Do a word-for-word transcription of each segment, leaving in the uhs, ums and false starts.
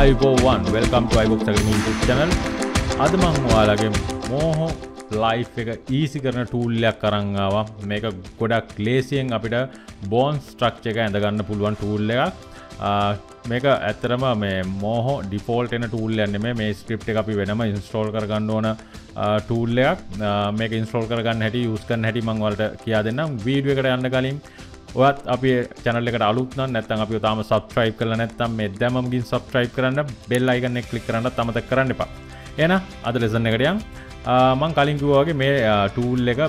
අයිබෝවන් welcome to iBox academy YouTube channel. අද මම ඔයාලගේ මොහො ලයිෆ් එක ඊසි කරන ටූල් එකක් අරන් ආවා. මේක ගොඩක් ලේසියෙන් අපිට බෝන් ස්ට්‍රක්චර් එක ඇඳ ගන්න පුළුවන් ටූල් එකක්. මේක ඇත්තරම මේ මොහො ඩිෆෝල්ට් වෙන ටූල් එකක් නෙමෙයි. මේ ස්ක්‍රිප්ට් එක අපි වෙනම ඉන්ස්ටෝල් කරගන්න ඕන ටූල් එකක්. මේක ඉන්ස්ටෝල් කරගන්න හැටි, යූස් කරන්න හැටි මම ඔයාලට කියා දෙන්නම් වීඩියෝ එකට යන්න කලින්. ඔයත් අපි channel එකට අලුත් නම් නැත්නම් අපිව තාම subscribe කරලා නැත්නම් මේ දැම්මම ගින් subscribe කරන්න, bell icon එක click කරන්නත් අමතක කරන්න එපා. එහෙනම් අද lesson එකට යමු. මම කලින් කිව්වා වගේ මේ tool එක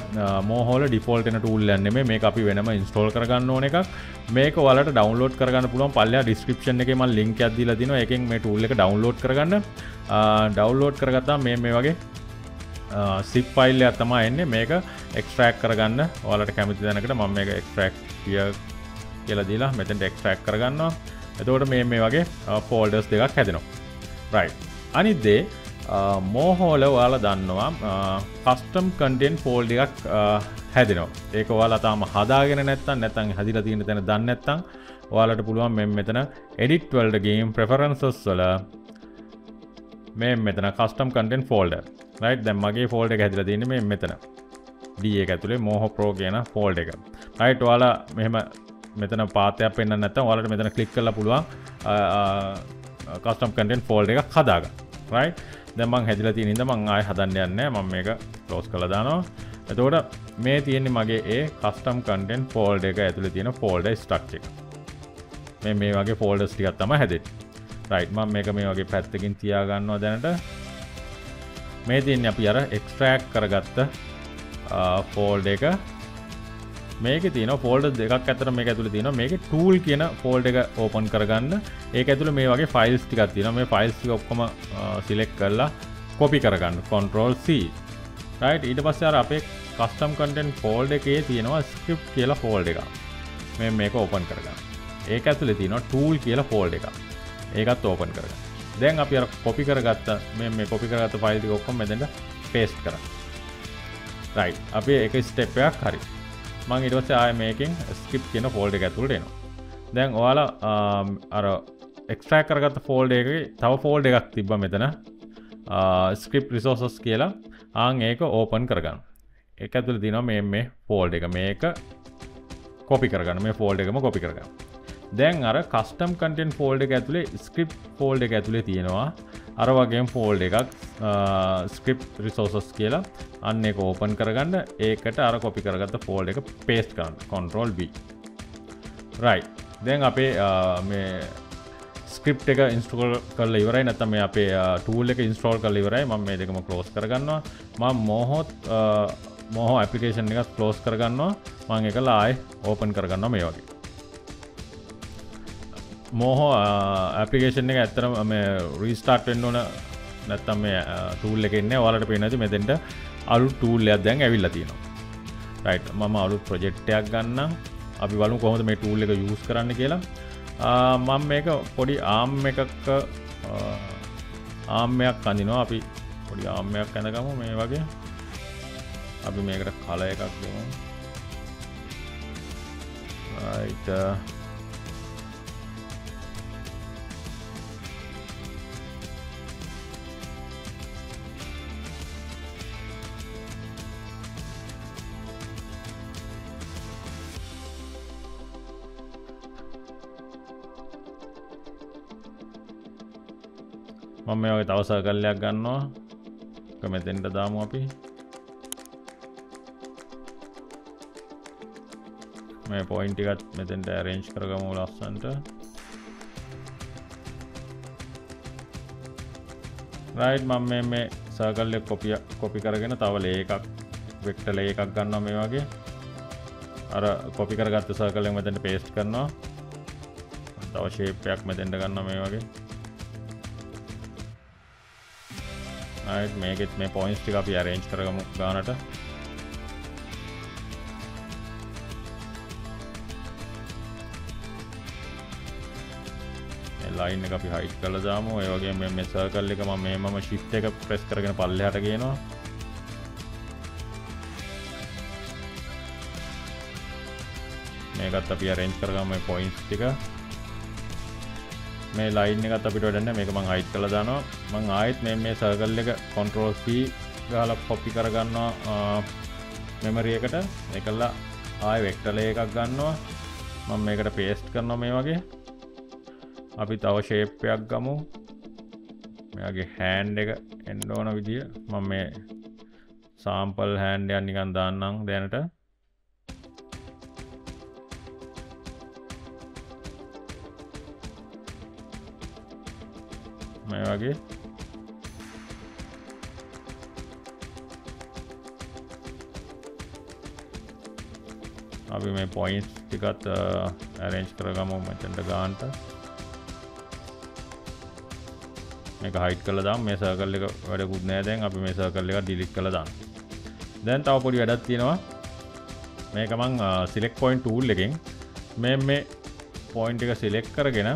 Moho වල default වෙන tool එකක් නෙමෙයි. මේක අපි වෙනම install කරගන්න ඕන එකක්. මේක ඔයාලට download කරගන්න පුළුවන්. පල්ලෙහා description එකේ මම link එකක් දීලා දිනවා. ඒකෙන් මේ tool එක download කරගන්න. download කරගත්තාම මේ මේ වගේ zip file එකක් තමයි එන්නේ. මේක extract කරගන්න ඔයාලට කැමති දැනකට මම මේක extract කියලා දීලා මෙතෙන්ට extract කරගන්නවා. එතකොට මේ මේ වගේ folders දෙකක් හැදෙනවා. right. අනිත් දේ Moho වල ඔයාලා දන්නවා custom content folder එකක් හැදෙනවා. ඒක ඔයාලා තාම හදාගෙන නැත්නම් නැත්නම් හදිලා තියෙන තැන දන්නේ නැත්නම් ඔයාලට පුළුවන් මෙන්න මෙතන edit වලට ගිහින් preferences වල මෙන්න මෙතන custom content folder. right. දැන් මගේ folder එක හැදලා තියෙන්නේ මේ මෙතන. D එක ඇතුලේ Moho Pro කියන folder එක. right. ඔයාලා මෙහෙම මෙතන path එකක් පෙන්වන්න නැත්නම් ඔයාලට මෙතන click කරලා පුළුවන් custom content folder එකක් හදාගන්න. right. දැන් මම හැදලා තියෙන ඉඳන් මම ආයෙ හදන්න යන්නේ නැහැ. මම මේක close කරලා දානවා. එතකොට මේ තියෙන්නේ මගේ ඒ custom content folder එක ඇතුලේ තියෙන folder structure එක. මේ මේ වගේ folders ටිකක් තමයි හැදෙන්නේ. right. මම මේක මේ වගේ පැත්තකින් තියා ගන්නවා දැනට. මේ තියෙන්නේ අපි අර extract කරගත්ත ෆෝල්ඩ එක. මේක තියෙන ෆෝල්ඩ දෙකක් අතර මේක ඇතුලේ තියෙනවා මේකේ ටූල් කියන ෆෝල්ඩ එක ඕපන් කරගන්න. ඒක ඇතුලේ මේ වගේ ෆයිල්ස් ටිකක් තියෙනවා. මේ ෆයිල්ස් ටික ඔක්කොම සිලෙක්ට් කරලා කොපි කරගන්න. control C. right. ඊට පස්සේ අර අපේ custom content ෆෝල්ඩ එකේ තියෙනවා script කියලා ෆෝල්ඩ එකක්. මේ මේක ඕපන් කරගන්න. ඒක ඇතුලේ තියෙනවා tool කියලා ෆෝල්ඩ එකක්. ඒකත් ඕපන් කරගන්න. දැන් අපි අර කොපි කරගත්ත මේ මේ කොපි කරගත්ත ෆයිල් ටික ඔක්කොම මෙතනට paste කරගන්න. right. අපි එක ස්ටෙප් එකක් හරි. මම ඊට පස්සේ ආයෙ මේකෙන් skip කියන folder එක ඇතුළට එනවා. දැන් ඔයාලා අර extract කරගත්ත folder එකේ තව folder එකක් තිබ්බා මෙතන script resources කියලා. ආන් ඒක open කරගන්න. ඒක ඇතුළේ තියෙනවා මේ මේ folder එක. මේක copy කරගන්න. මේ folder එකම copy කරගන්න. දැන් අර custom content folder එක ඇතුළේ script folder එක ඇතුළේ තියෙනවා අර වගේම ෆෝල්ඩ් එකක් script resources කියලා. අන්න ඒක ඕපන් කරගන්න. ඒකට අර කොපි කරගත්ත ෆෝල්ඩ් එක paste කරන්න. control V. right. දැන් අපේ මේ script එක install කරලා ඉවරයි. නැත්නම් මේ අපේ tool එක install කරලා ඉවරයි. මම මේ දෙකම close කරගන්නවා. මම Moho Moho application එක close කරගන්නවා. මම ඒකලා ආයෙ open කරගන්නවා මේ වගේ. Moho application එක ඇත්තටම මේ restart වෙන්න ඕන නැත්නම් මේ tool එකේ ඉන්නේ ඔයාලට පේන ඇති මෙතෙන්ට අලුත් tool එකක් දැන් ඇවිල්ලා තියෙනවා. right. මම අලුත් project එකක් ගන්නම්. අපි බලමු කොහොමද මේ tool එක use කරන්න කියලා. මම මේක පොඩි arm එකක arm එකක් අඳිනවා. අපි පොඩි arm එකක් අඳගමු මේ වගේ. අපි මේකට color එකක් දෙමු. right. මම මේ වගේ තව circle එකක් ගන්නවා. ඒක මෙතෙන්ට දාමු අපි. මේ point එකත් මෙතෙන්ට arrange කරගමු ලස්සනට. right. මම මේ මේ circle එක copy copy කරගෙන තව layer එකක් vector layer එකක් ගන්නවා මේ වගේ. අර copy කරගත්ත circle එක මෙතෙන්ට paste කරනවා. තව shape එකක් මෙතෙන්ට ගන්නවා මේ වගේ. right. මේකෙත් මේ පොයින්ට්ස් ටික අපි arrange කරගමු ගානට. මේ line එක අපි hide කරලා දාමු. ඒ වගේම මේ circle එක මම මෙහෙමම shift එක press කරගෙන පල්ලෙහාට ගේනවා. මේකත් අපි arrange කරගමු මේ පොයින්ට්ස් ටික. මේ ලයින් එකත් අපිට වැඩන්නේ මේක මම හයිඩ් කරලා දානවා. මම ආයෙත් මේ මේ සර්කල් එක control C ගහලා copy කර ගන්නවා memory එකට. ඒකලා ආයෙ vector layer එකක් ගන්නවා. මම මේකට paste කරනවා මේ වගේ. අපි තව shape එකක් ගමු. මෙයාගේ hand එක එන්න ඕන විදිය මම මේ sample hand එක නිකන් දාන්නම් දැනට. මේ වගේ අපි මේ පොයින්ට්ස් ටිකත් arrange කරගමු මෙතනට ගන්නට. මේක hide කරලා දාමු. මේ circle එක වැඩකුත් නැහැ දැන්. අපි මේ circle එක delete කරලා දාන්න. දැන් තව පොඩි වැඩක් තියෙනවා. මේක මම select point tool එකෙන් මේ මේ point එක select කරගෙන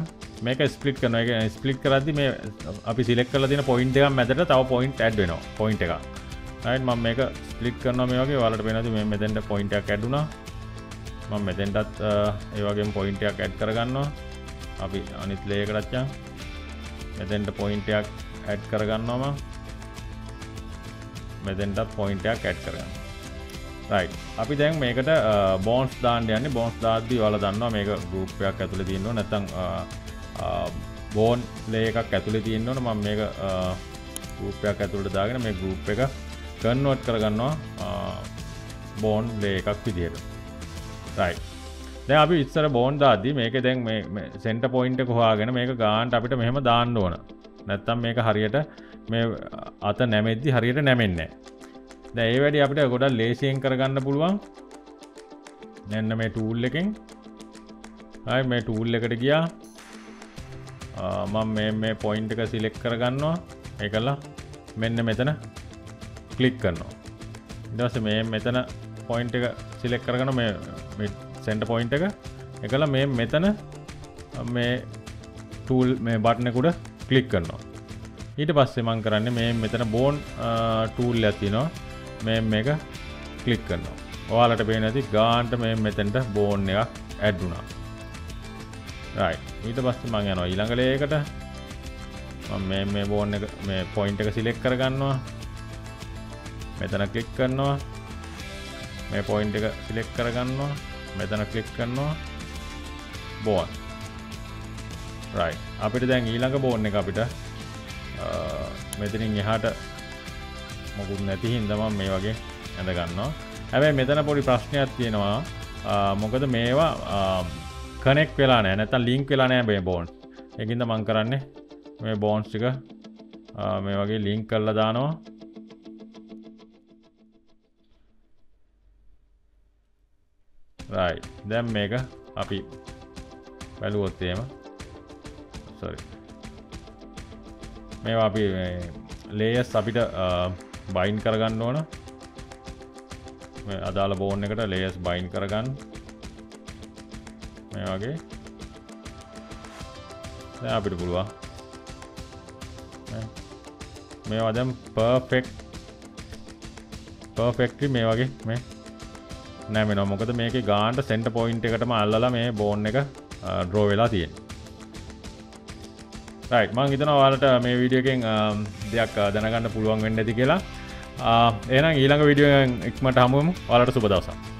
මේක ස්ප්ලිට් කරනවා. ඒ කියන්නේ ස්ප්ලිට් කරද්දි මේ අපි සිලෙක්ට් කරලා තියෙන පොයින්ට් එකක් මැදට තව පොයින්ට් ඇඩ් වෙනවා. පොයින්ට් එකක්. හරිද? මම මේක ස්ප්ලිට් කරනවා මේ වගේ. ඔයාලට පේනවාද මේ මෙතෙන්ට පොයින්ට් එකක් ඇඩ් වුණා. මම මෙතෙන්ටත් ඒ වගේම පොයින්ට් එකක් ඇඩ් කරගන්නවා. අපි අනිත් ලේ එකටත් යන්. මෙතෙන්ට පොයින්ට් එකක් ඇඩ් කරගන්නවා මම. මෙතෙන්ටත් පොයින්ට් එකක් ඇඩ් කරගන්නවා. රයිට්. අපි දැන් මේකට බොන්ඩ්ස් දාන්න යන්නේ. බොන්ඩ්ස් දාද්දි ඔයාලා දන්නවා මේක ගෲප් එකක් ඇතුලේ තියෙනවා. නැත්තම් බෝන් ලේ එකක් ඇතුලේ තියෙන්න ඕන. මම මේක ගෲප් එකක් ඇතුලට දාගෙන මේ ගෲප් එක කන්වර්ට් කරගන්නවා බෝන් ලේ එකක් විදියට. රයිට්. දැන් අපි ඉස්සර බෝන් දාද්දී මේකේ දැන් මේ සෙන්ටර් පොයින්ට් එක හොයාගෙන මේක ගානට අපිට මෙහෙම දාන්න ඕන. නැත්තම් මේක හරියට මේ අත නැමෙද්දි හරියට නැමෙන්නේ නැහැ. දැන් ඒ වැඩි අපිට ගොඩක් ලේසියෙන් කරගන්න පුළුවන්. දැන් මේ ටූල් එකෙන් ආයි මේ ටූල් එකට ගියා. මම මේ මේ පොයින්ට් එක සිලෙක්ට් කරගන්නවා. ඒකලා මෙන්න මෙතන ක්ලික් කරනවා. ඊට පස්සේ මේ මෙතන පොයින්ට් එක සිලෙක්ට් කරගෙන මේ මේ සෙන්ටර් පොයින්ට් එක ඒකලා මේ මෙතන මේ ටූල් මේ බටන් එක උඩ ක්ලික් කරනවා. ඊට පස්සේ මම කරන්නේ මේ මෙතන බෝන් ටූල් එකක් තියෙනවා. මේ මේක ක්ලික් කරනවා. ඔයාලට පේන ඇති ගානට මේ මෙතනට බෝන් එකක් ඇඩ් වුණා. රයිට්. ඊට පස්සේ මම යනවා ඊළඟ ලේයකට. මම මේ මේ බෝන් එක මේ පොයින්ට් එක සිලෙක්ට් කරගන්නවා. මෙතන ක්ලික් කරනවා. මේ පොයින්ට් එක සිලෙක්ට් කරගන්නවා. මෙතන ක්ලික් කරනවා. බෝන්. රයිට්. අපිට දැන් ඊළඟ බෝන් එක අපිට මෙතනින් එහාට මොකුත් නැති හින්දා මම මේ වගේ ඇඳ ගන්නවා. හැබැයි මෙතන පොඩි ප්‍රශ්නයක් තියෙනවා. මොකද මේවා කනෙක්ට් වෙලා නැහැ. නැත්තම් ලින්ක් වෙලා නැහැ මේ බෝන්ඩ්. ඒකින්ද මම කරන්නේ මේ බෝන්ඩ්ස් ටික මේ වගේ ලින්ක් කරලා දානවා. right. දැන් මේක අපි බලුවොත් එහෙම. sorry. මේවා අපි layers අපිට bind කරගන්න ඕන. මේ අදාළ බෝන් එකට layers bind කරගන්න. මේ වගේ දැන් අපිට පුළුවන් මේවා දැන් perfect perfectly මේ වගේ මේ නැමෙනවා. මොකද මේකේ ගානට center point එකටම අල්ලලා මේ bone එක draw වෙලා තියෙනවා. right. මම හිතනවා ඔයාලට මේ වීඩියෝ එකෙන් දෙයක් දැනගන්න පුළුවන් වෙන්න ඇති කියලා. එහෙනම් ඊළඟ වීඩියෝ එකෙන් ඉක්මනට හමුවෙමු. ඔයාලට සුබ දවසක්.